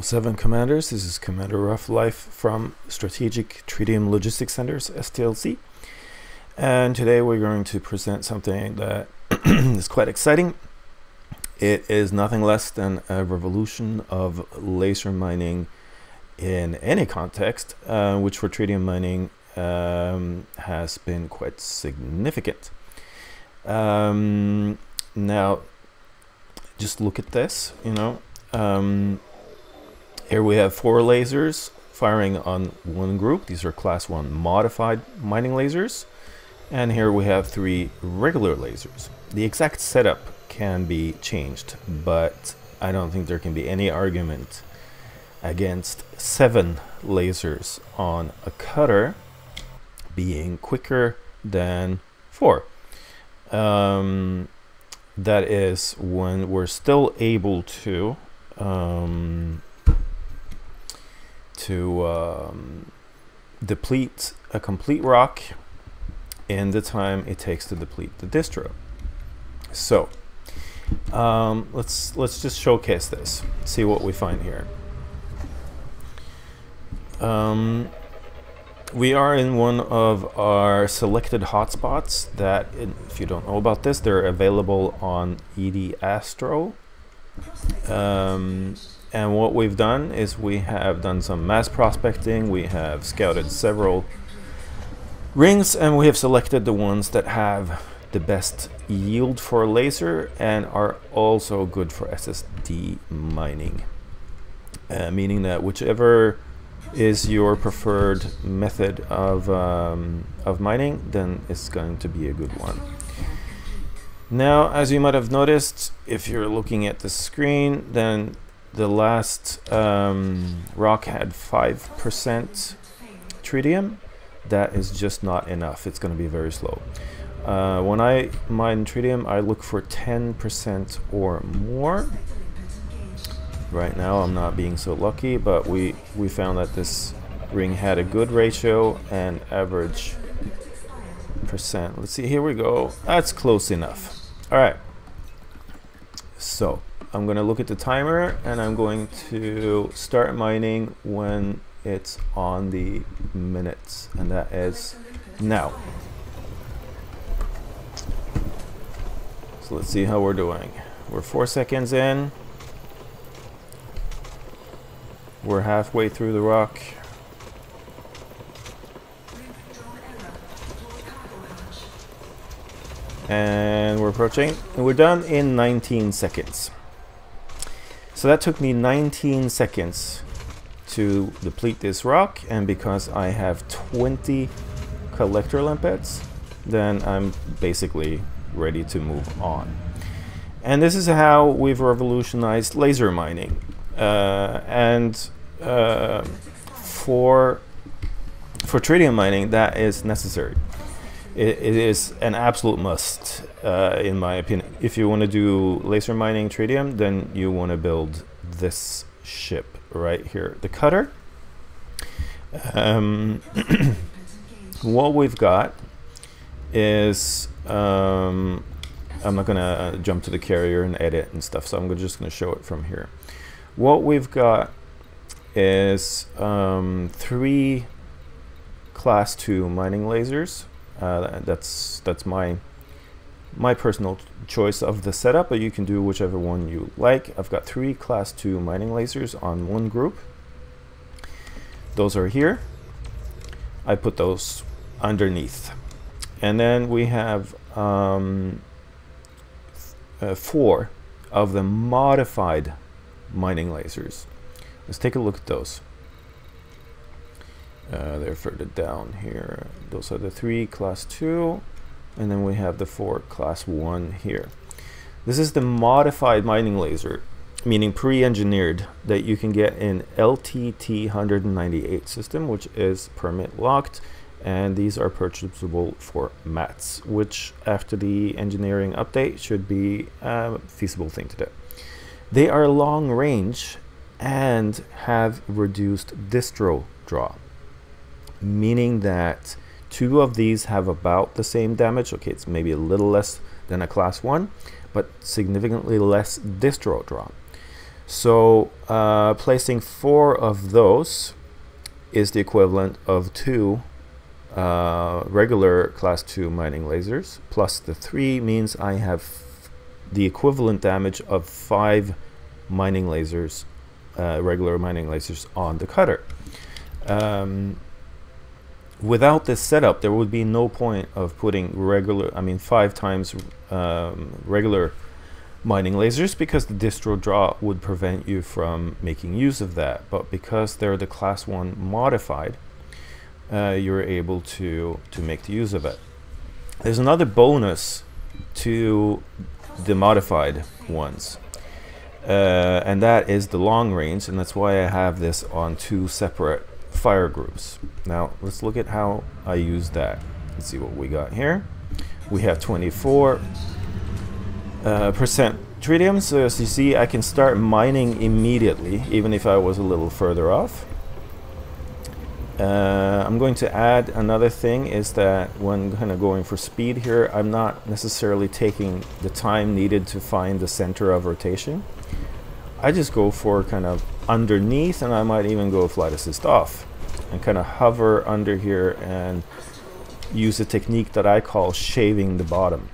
7 Commanders, this is Commander Roughlife from Strategic Tritium Logistics Centers, STLC, and today we're going to present something that is quite exciting. It is nothing less than a revolution of laser mining in any context, which for tritium mining has been quite significant. Now, just look at this, you know. Here we have 4 lasers firing on one group. These are class 1 modified mining lasers. And here we have 3 regular lasers. The exact setup can be changed, but I don't think there can be any argument against 7 lasers on a cutter being quicker than 4. That is when we're still able to deplete a complete rock in the time it takes to deplete the distro. So let's just showcase this, see what we find here. We are in one of our selected hotspots that, if you don't know about this, they're available on ED Astro. And what we've done is we have done some mass prospecting, we have scouted several rings, and we have selected the ones that have the best yield for laser and are also good for SSD mining. Meaning that whichever is your preferred method of mining, then it's going to be a good one. Now, as you might have noticed, if you're looking at the screen, then the last rock had 5% tritium. That is just not enough. It's going to be very slow. When I mine tritium, I look for 10% or more. Right now I'm not being so lucky, but we found that this ring had a good ratio and average percent. Let's see, here we go. That's close enough. All right. So I'm going to look at the timer, and I'm going to start mining when it's on the minutes, and that is now. So let's see how we're doing. We're 4 seconds in. We're halfway through the rock. And we're approaching, and we're done in 19 seconds. So that took me 19 seconds to deplete this rock, and because I have 20 collector limpets, then I'm basically ready to move on. And this is how we've revolutionized laser mining. For tritium mining, that is necessary. It is an absolute must, in my opinion. If you want to do laser mining tritium, then you want to build this ship right here, the cutter. What we've got is, I'm not going to jump to the carrier and edit and stuff, so I'm just going to show it from here. What we've got is 3 class 2 mining lasers. That's my personal choice of the setup, but you can do whichever one you like. I've got 3 class 2 mining lasers on one group. Those are here. I put those underneath. And then we have 4 of the modified mining lasers. Let's take a look at those. They're further down here. Those are the 3 class 2, and then we have the 4 class 1 here. This is the modified mining laser, meaning pre-engineered, that you can get in LTT 198 system, which is permit locked, and these are purchasable for mats, which after the engineering update should be a feasible thing to do. They are long range and have reduced distro draw, meaning that 2 of these have about the same damage. Okay, it's maybe a little less than a class 1, but significantly less distro draw. So placing 4 of those is the equivalent of 2 regular class 2 mining lasers, plus the 3 means I have the equivalent damage of 5 mining lasers, regular mining lasers on the cutter. Without this setup, there would be no point of putting regular, 5 times regular mining lasers, because the distro draw would prevent you from making use of that. But because they're the class 1 modified, you're able to make the use of it. There's another bonus to the modified ones, and that is the long range, and that's why I have this on 2 separate fire groups. Now let's look at how I use that. Let's see what we got here. We have 24% tritium, so as you see, I can start mining immediately, even if I was a little further off. I'm going to add another thing, is that when kind of going for speed here, I'm not necessarily taking the time needed to find the center of rotation. I just go for kind of underneath, and I might even go flight assist off and kind of hover under here and use a technique that I call shaving the bottom.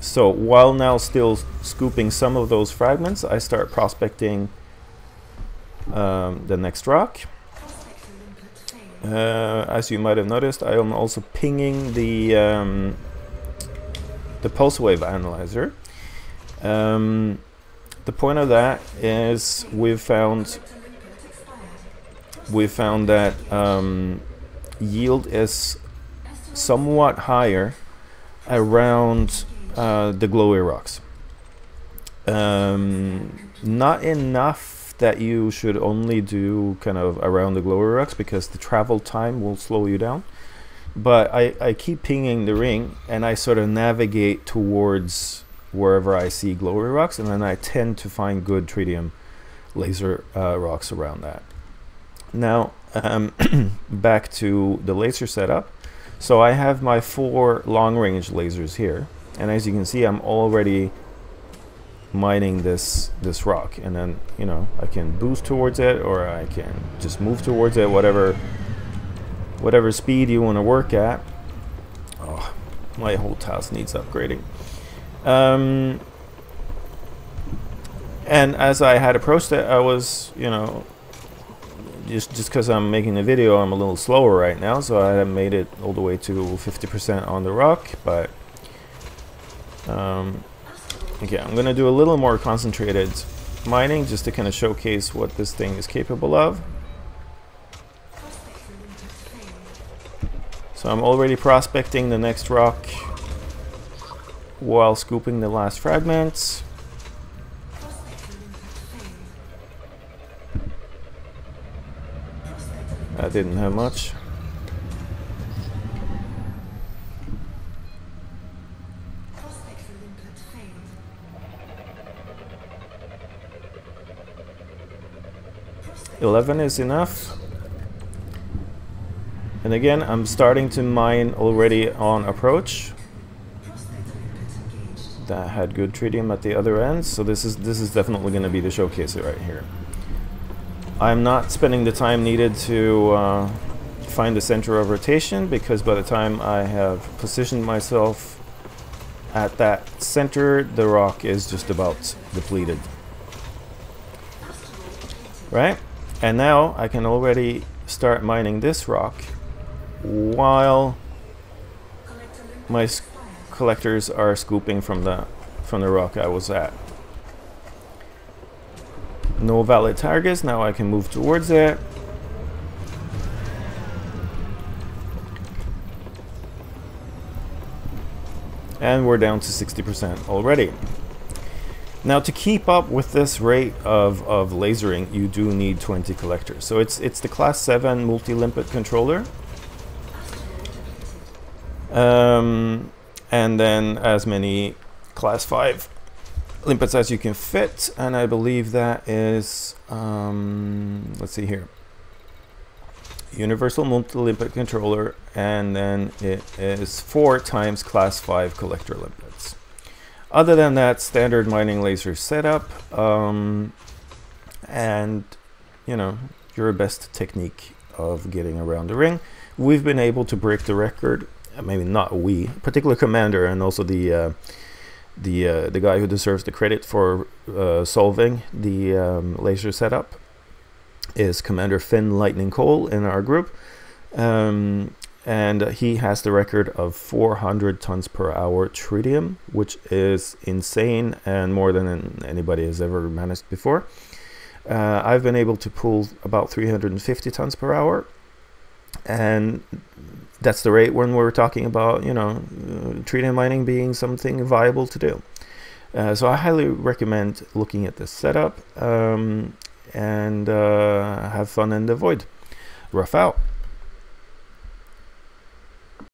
So while now still scooping some of those fragments, I start prospecting the next rock. As you might have noticed, I am also pinging the pulse wave analyzer. The point of that is we've found that yield is somewhat higher around the glowy rocks. Not enough that you should only do kind of around the glowy rocks, because the travel time will slow you down. But I keep pinging the ring, and I sort of navigate towards wherever I see glowy rocks, and then I tend to find good tritium laser rocks around that. Now back to the laser setup. So I have my 4 long-range lasers here, and as you can see, I'm already mining this rock, and then, you know, I can boost towards it, or I can just move towards it, whatever speed you want to work at. Oh, my whole task needs upgrading. And as I had approached it, I was, you know, just because I'm making a video, I'm a little slower right now, so I haven't made it all the way to 50% on the rock, but okay, I'm gonna do a little more concentrated mining just to kind of showcase what this thing is capable of. So I'm already prospecting the next rock while scooping the last fragments. I didn't have much. $11 is enough. And again, I'm starting to mine already on approach. That had good tritium at the other end, so this is definitely going to be the showcase right here. I'm not spending the time needed to find the center of rotation, because by the time I have positioned myself at that center, the rock is just about depleted. Right? And now I can already start mining this rock while my collectors are scooping from the rock I was at. No valid targets, now I can move towards it. And we're down to 60% already. Now, to keep up with this rate of lasering, you do need 20 collectors. So it's the class 7 multi-limpet controller. And then as many class 5 limpets as you can fit, and I believe that is, let's see here, universal multi-limpet controller, and then it is 4 times class 5 collector limpets. Other than that, standard mining laser setup, and you know, your best technique of getting around the ring. We've been able to break the record. Maybe not we, particular commander, and also the guy who deserves the credit for solving the laser setup is Commander Finn Lightning Cole in our group, and he has the record of 400 tons per hour tritium, which is insane and more than anybody has ever managed before. I've been able to pull about 350 tons per hour, and that's the rate when we're talking about, you know, tritium mining being something viable to do. So I highly recommend looking at this setup, and have fun in the void. Rough out.